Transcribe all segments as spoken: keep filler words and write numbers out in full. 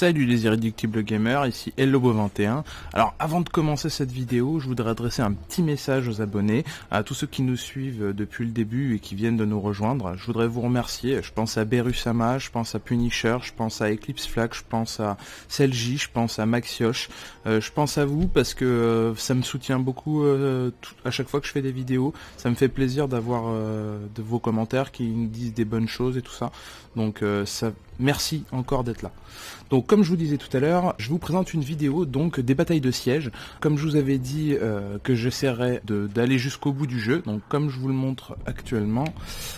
Salut les irréductibles gamers, ici Hellobo vingt et un. Alors avant de commencer cette vidéo, je voudrais adresser un petit message aux abonnés, à tous ceux qui nous suivent depuis le début et qui viennent de nous rejoindre. Je voudrais vous remercier, je pense à Berusama, je pense à Punisher, je pense à EclipseFlag, je pense à Selji, je pense à Maxiosh. Euh, je pense à vous parce que euh, ça me soutient beaucoup euh, tout, à chaque fois que je fais des vidéos. Ça me fait plaisir d'avoir euh, de vos commentaires qui nous disent des bonnes choses et tout ça. Donc euh, ça... merci encore d'être là. Donc comme je vous disais tout à l'heure, je vous présente une vidéo donc des batailles de siège. Comme je vous avais dit euh, que j'essaierais d'aller jusqu'au bout du jeu, donc comme je vous le montre actuellement,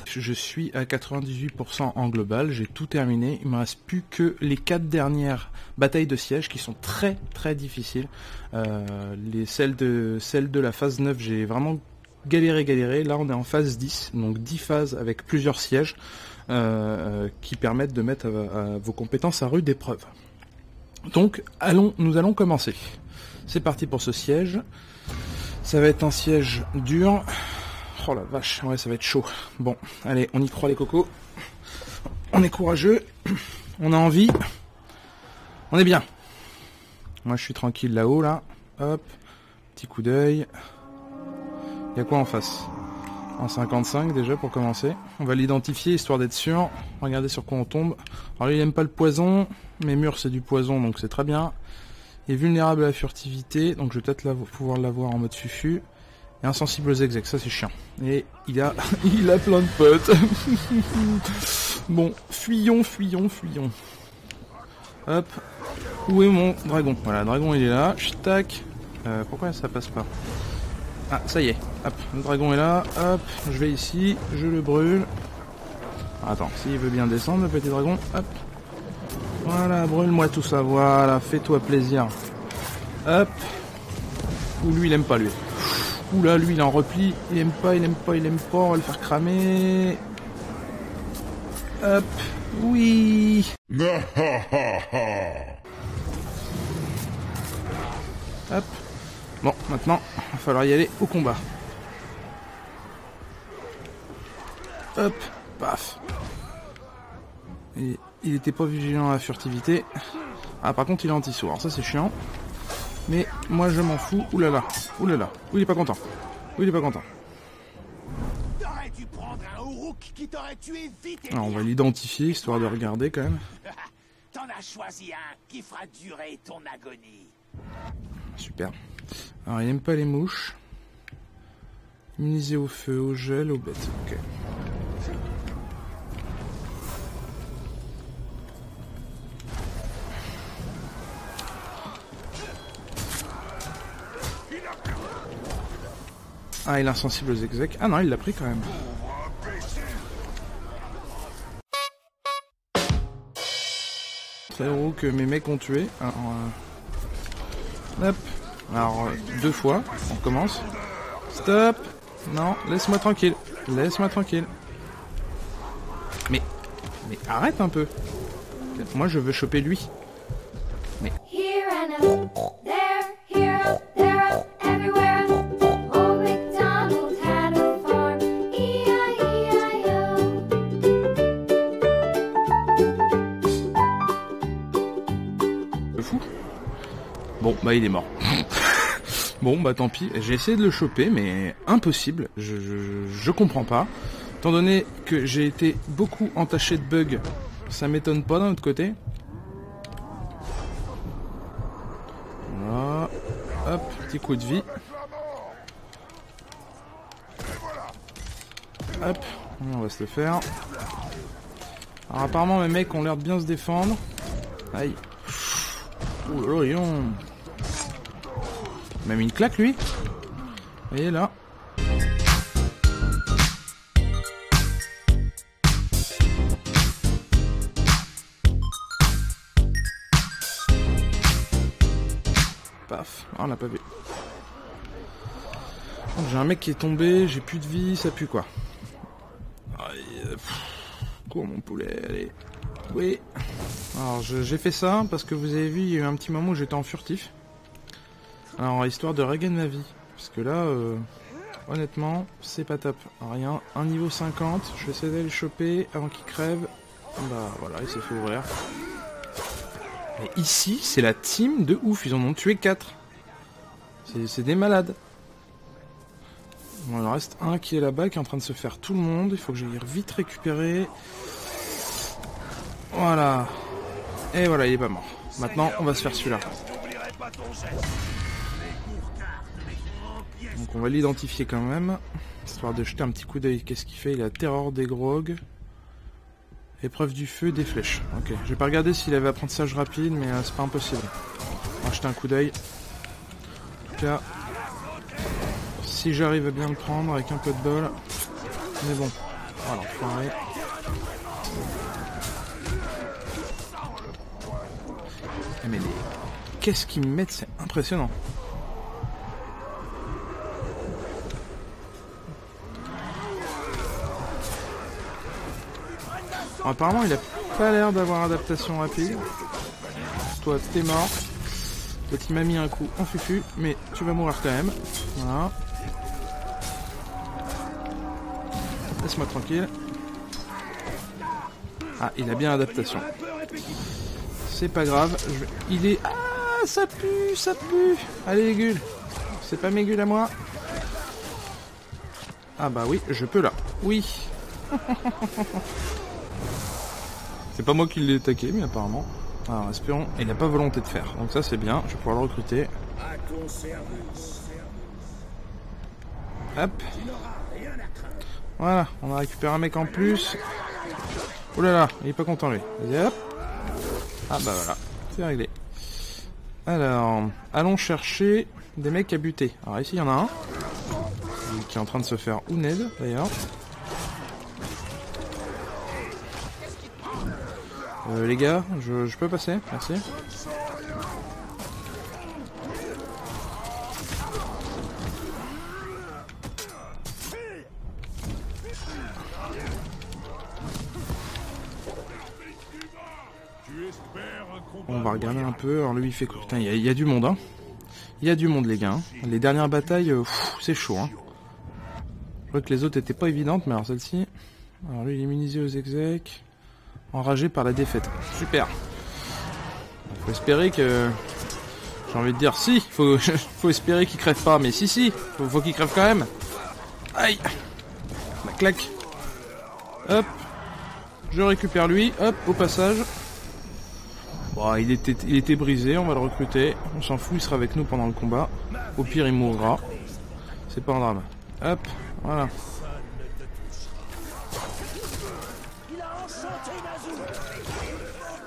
je suis à quatre-vingt-dix-huit pour cent en global, j'ai tout terminé, il ne me reste plus que les quatre dernières batailles de siège qui sont très très difficiles. Euh, les, celles, de, celles de la phase neuf, j'ai vraiment galéré, galéré. Là on est en phase dix, donc dix phases avec plusieurs sièges. Euh, qui permettent de mettre à, à vos compétences à rude épreuve. Donc allons, nous allons commencer. C'est parti pour ce siège. Ça va être un siège dur. Oh la vache, ouais ça va être chaud. Bon, allez, on y croit les cocos. On est courageux, on a envie, on est bien. Moi je suis tranquille là-haut là. Hop, petit coup d'œil. Il y a quoi en face ? En cinquante-cinq déjà pour commencer. On va l'identifier histoire d'être sûr. Regardez sur quoi on tombe. Alors lui il aime pas le poison. Mes murs c'est du poison donc c'est très bien. Il est vulnérable à la furtivité. Donc je vais peut-être pouvoir l'avoir en mode fufu. Et insensible aux execs, ça c'est chiant. Et il a, il a plein de potes. Bon, fuyons, fuyons, fuyons. Hop. Où est mon dragon? Voilà, dragon il est là. Chut, tac. Euh, pourquoi ça passe pas? Ah, ça y est, hop, le dragon est là, hop, je vais ici, je le brûle. Attends, s'il veut bien descendre, le petit dragon, hop. Voilà, brûle-moi tout ça, voilà, fais-toi plaisir. Hop. Ou lui, il aime pas, lui. Ouh là, lui, il en repli, il aime pas, il aime pas, il aime pas, on va le faire cramer. Hop, oui. Hop. Bon, maintenant, il va falloir y aller au combat. Hop, paf. Et il était pas vigilant à la furtivité. Ah, par contre, il est anti-sourd, ça c'est chiant. Mais moi, je m'en fous. Ouh là là, ouh là là. Ouh, il est pas content. Ouh, il est pas content. Alors, on va l'identifier, histoire de regarder quand même. T'en as choisi un qui fera durer ton agonie. Super. Alors il n'aime pas les mouches. Immunisé au feu, au gel, aux bêtes. Ok. Ah, il est insensible aux execs. Ah non, il l'a pris quand même. C'est heureux que mes mecs ont tué. Alors, euh... hop. Alors, euh, deux fois, on commence. Stop! Non, laisse-moi tranquille. Laisse-moi tranquille. Mais, mais arrête un peu. Moi, je veux choper lui. Mais... le fou. Bon, bah, il est mort. Bon bah tant pis, j'ai essayé de le choper mais impossible, je, je, je comprends pas. Étant donné que j'ai été beaucoup entaché de bugs, ça m'étonne pas d'un autre côté. Voilà, hop, petit coup de vie. Hop, on va se le faire. Alors apparemment mes mecs ont l'air de bien se défendre. Aïe. Ouh l'orion. Même une claque lui. Et là. Paf. Ah, on l'a pas vu. J'ai un mec qui est tombé, j'ai plus de vie, ça pue quoi. Aïe, cours mon poulet, allez. Oui. Alors j'ai fait ça parce que vous avez vu, il y a eu un petit moment où j'étais en furtif. Alors histoire de regagner ma vie, parce que là, euh, honnêtement, c'est pas top. Rien, un niveau cinquante, je vais essayer d'aller le choper avant qu'il crève. Bah voilà, il s'est fait ouvrir. Mais ici, c'est la team de ouf. Ils en ont tué quatre. C'est des malades. Bon, il en reste un qui est là-bas, qui est en train de se faire tout le monde. Il faut que j'aille vite récupérer. Voilà. Et voilà, il est pas mort. Maintenant, on va se faire celui-là. Donc on va l'identifier quand même, histoire de jeter un petit coup d'œil. Qu'est-ce qu'il fait? Il a terreur des grogs. Épreuve du feu, des flèches. Ok, j'ai pas regardé s'il avait apprentissage rapide, mais c'est pas impossible. On va jeter un coup d'œil. En tout cas, si j'arrive à bien le prendre avec un peu de bol. Mais bon, voilà, pareil. Mais les... qu'est-ce qu'ils me mettent, c'est impressionnant. Bon, apparemment il a pas l'air d'avoir adaptation rapide. Toi t'es mort. Toi tu m'as mis un coup en fufu, mais tu vas mourir quand même. Voilà. Laisse-moi tranquille. Ah, il a bien adaptation. C'est pas grave, je vais... il est... Ah, ça pue, ça pue. Allez les gules, c'est pas mes gules à moi. Ah bah oui, je peux là, oui. C'est pas moi qui l'ai attaqué, mais apparemment... Alors, espérons, il n'a pas volonté de faire, donc ça c'est bien, je vais pouvoir le recruter. Hop. Voilà, on a récupéré un mec en plus. Oh là là, il est pas content lui. Vas-y, hop. Ah bah voilà, c'est réglé. Alors, allons chercher des mecs à buter. Alors ici, il y en a un qui est en train de se faire Ouned, d'ailleurs. Euh, les gars, je, je peux passer, merci. On va regarder un peu. Alors lui il fait quoi? Putain, il y, y a du monde, hein. Il y a du monde les gars, hein. Les dernières batailles, c'est chaud, hein. Je crois que les autres étaient pas évidentes, mais alors celle-ci... Alors lui il est immunisé aux execs. Enragé par la défaite. Super. Faut espérer que... J'ai envie de dire si. Faut, faut espérer qu'il crève pas, mais si si. Faut, faut qu'il crève quand même. Aïe. La claque. Hop. Je récupère lui. Hop, au passage. Bon, il était, il était brisé, on va le recruter. On s'en fout, il sera avec nous pendant le combat. Au pire, il mourra. C'est pas un drame. Hop, voilà.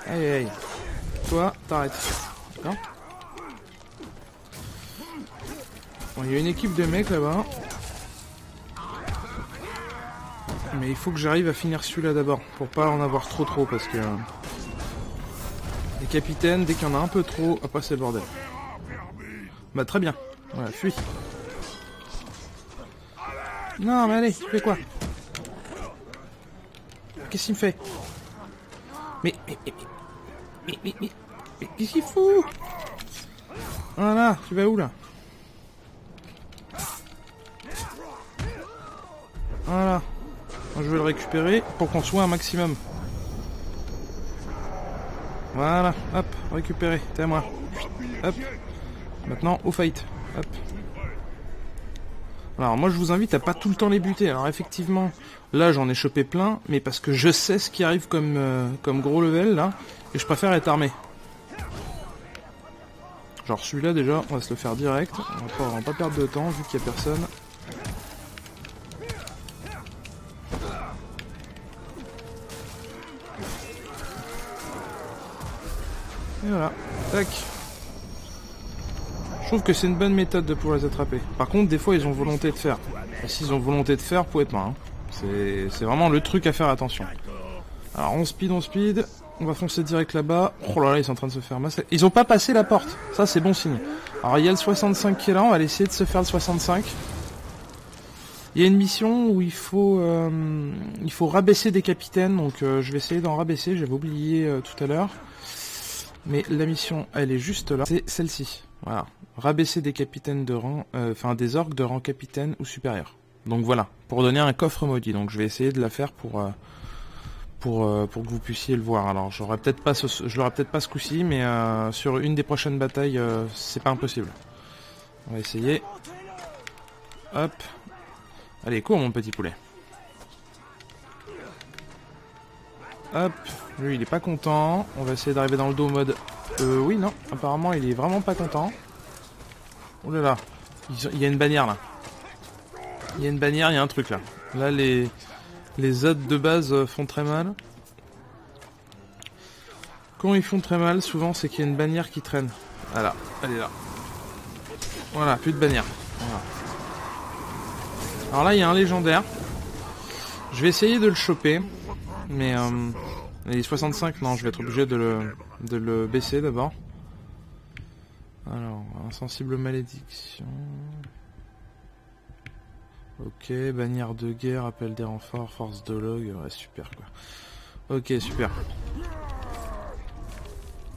Aïe, aïe. Toi, t'arrêtes. D'accord. Bon, il y a une équipe de mecs là-bas. Mais il faut que j'arrive à finir celui-là d'abord. Pour pas en avoir trop trop, parce que... Les capitaines, dès qu'il y en a un peu trop, après c'est le bordel. Bah très bien. Voilà, fuis. Non mais allez, tu fais quoi? Qu'est-ce qu'il me fait? Mais, mais, mais, mais, mais, mais, mais qu'est-ce qu'il fout? Voilà, tu vas où là? Voilà. Je vais le récupérer pour qu'on soit un maximum. Voilà, hop, récupéré, t'es à moi. Hop, maintenant au fight. Hop. Alors moi je vous invite à pas tout le temps les buter. Alors effectivement, là j'en ai chopé plein, mais parce que je sais ce qui arrive comme, euh, comme gros level là, et je préfère être armé. Genre celui-là déjà, on va se le faire direct. On va pas, on va pas perdre de temps vu qu'il y a personne. Et voilà, tac. Je trouve que c'est une bonne méthode de pouvoir les attraper. Par contre, des fois, ils ont volonté de faire. Et s'ils ont volonté de faire, pouvez pas. Hein. C'est vraiment le truc à faire attention. Alors, on speed, on speed. On va foncer direct là-bas. Oh là là, ils sont en train de se faire masser. Ils ont pas passé la porte. Ça, c'est bon signe. Alors, il y a le soixante-cinq qui est là. On va essayer de se faire le soixante-cinq. Il y a une mission où il faut, euh, il faut rabaisser des capitaines. Donc, euh, je vais essayer d'en rabaisser. J'avais oublié euh, tout à l'heure. Mais la mission, elle est juste là. C'est celle-ci. Voilà. Rabaisser des capitaines de rang... Euh, enfin, des orques de rang capitaine ou supérieur. Donc voilà. Pour donner un coffre maudit. Donc je vais essayer de la faire pour... Euh, pour, pour que vous puissiez le voir. Alors j'aurai peut-être pas ce, je l'aurai peut-être pas ce coup-ci, mais euh, sur une des prochaines batailles, euh, c'est pas impossible. On va essayer. Hop. Allez, cours mon petit poulet. Hop. Lui il est pas content. On va essayer d'arriver dans le dos mode... Euh oui, non. Apparemment il est vraiment pas content. Oh là là. Il y a une bannière là. Il y a une bannière, il y a un truc là. Là les... Les odds de base font très mal. Quand ils font très mal, souvent c'est qu'il y a une bannière qui traîne. Voilà, elle est là. Voilà, plus de bannière. Voilà. Alors là, il y a un légendaire. Je vais essayer de le choper. Mais euh, les soixante-cinq, non, je vais être obligé de le, de le baisser d'abord. Alors, insensible malédiction... Ok, bannière de guerre, appel des renforts, force de log, ouais super quoi. Ok super.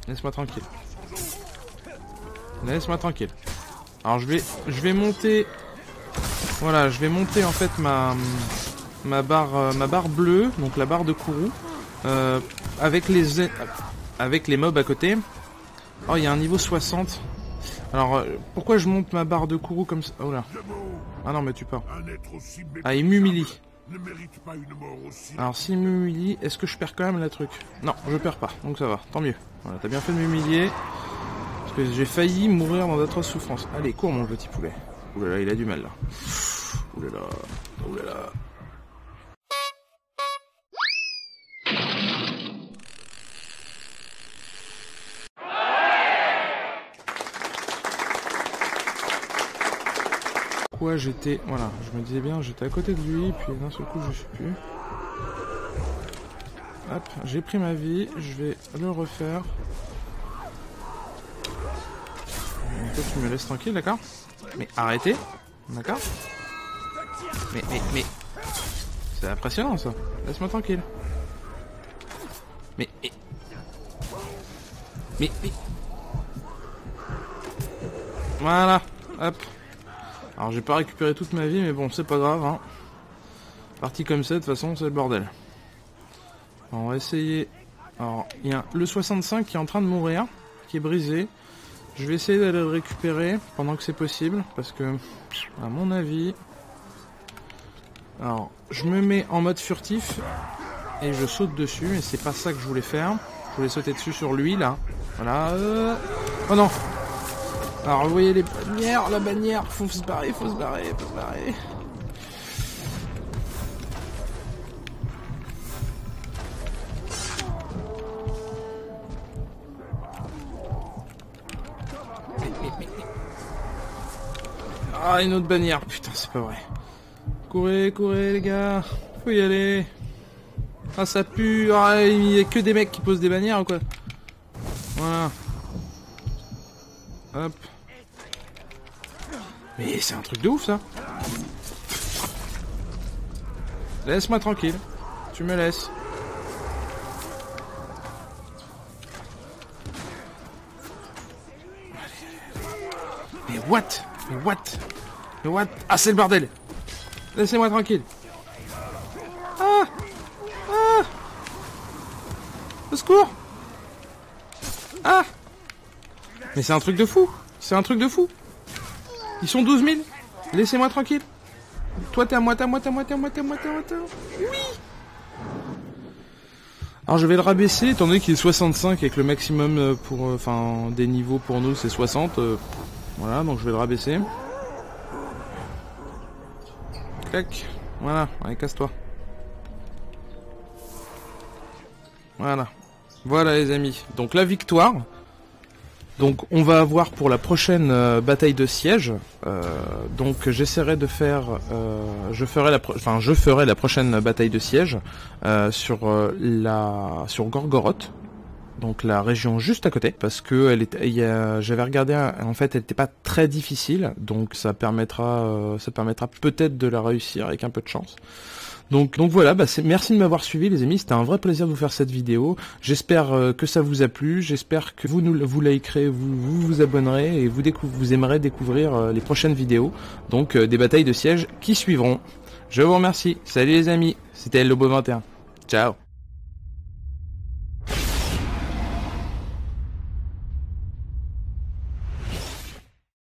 Laisse-moi tranquille. Laisse-moi tranquille. Alors je vais je vais monter. Voilà, je vais monter en fait ma ma barre ma barre bleue, donc la barre de Kourou, euh, avec les avec les mobs à côté. Oh il y a un niveau soixante. Alors pourquoi je monte ma barre de Kourou comme ça? Oh là. Ah non, mais tu pars. Ah, il m'humilie. Alors, s'il m'humilie, est-ce que je perds quand même la truc? Non, je perds pas, donc ça va, tant mieux. Voilà, t'as bien fait de m'humilier. Parce que j'ai failli mourir dans d'atroces souffrances. Allez, cours, mon petit poulet. Oulala, il a du mal, là. Oulala, oulala. Pourquoi j'étais... Voilà, je me disais bien, j'étais à côté de lui, puis d'un seul coup je suis plus. Hop, j'ai pris ma vie, je vais le refaire. Toi tu me laisses tranquille, d'accord? Mais arrêtez, d'accord? Mais, mais, mais... C'est impressionnant ça, laisse-moi tranquille. Mais, mais... Mais, mais... Voilà, hop. Alors j'ai pas récupéré toute ma vie mais bon c'est pas grave hein. Parti comme ça de toute façon c'est le bordel. Alors, on va essayer. Alors il y a le soixante-cinq qui est en train de mourir, qui est brisé. Je vais essayer d'aller le récupérer pendant que c'est possible parce que à mon avis. Alors je me mets en mode furtif et je saute dessus et c'est pas ça que je voulais faire. Je voulais sauter dessus sur lui là. Voilà. Euh... Oh non! Alors vous voyez les bannières, la bannière, faut se barrer, faut se barrer, faut se barrer. Ah une autre bannière, putain c'est pas vrai. Courez, courez les gars, faut y aller. Ah ça pue, ah, il y a que des mecs qui posent des bannières ou quoi. Voilà. Hop. Mais c'est un truc de ouf ça. Laisse-moi tranquille. Tu me laisses. Mais what? Mais what? Mais what? Ah c'est le bordel. Laissez-moi tranquille. Ah. Ah. Au secours. Ah. Mais c'est un truc de fou. C'est un truc de fou. Ils sont douze mille. Laissez-moi tranquille. Toi, t'es à moi, t'es à moi, t'es à moi, t'es à moi, t'es à moi, t'es à moi, t'es à moi. Oui. Alors, je vais le rabaisser, étant donné qu'il est soixante-cinq et que le maximum pour, enfin, des niveaux pour nous, c'est soixante. Voilà, donc je vais le rabaisser. Clac. Voilà. Allez, casse-toi. Voilà. Voilà, les amis. Donc, la victoire... Donc on va avoir pour la prochaine euh, bataille de siège. Euh, donc j'essaierai de faire, euh, je ferai la, enfin je ferai la prochaine bataille de siège euh, sur euh, la, sur Gorgoroth. Donc la région juste à côté, parce que elle est, j'avais regardé, en fait elle n'était pas très difficile, donc ça permettra, euh, ça permettra peut-être de la réussir avec un peu de chance. Donc, donc voilà, bah merci de m'avoir suivi les amis, c'était un vrai plaisir de vous faire cette vidéo, j'espère euh, que ça vous a plu, j'espère que vous nous, vous likerez, vous, vous vous abonnerez et vous, vous aimerez découvrir euh, les prochaines vidéos, donc euh, des batailles de siège qui suivront. Je vous remercie, salut les amis, c'était Lobo vingt et un, ciao.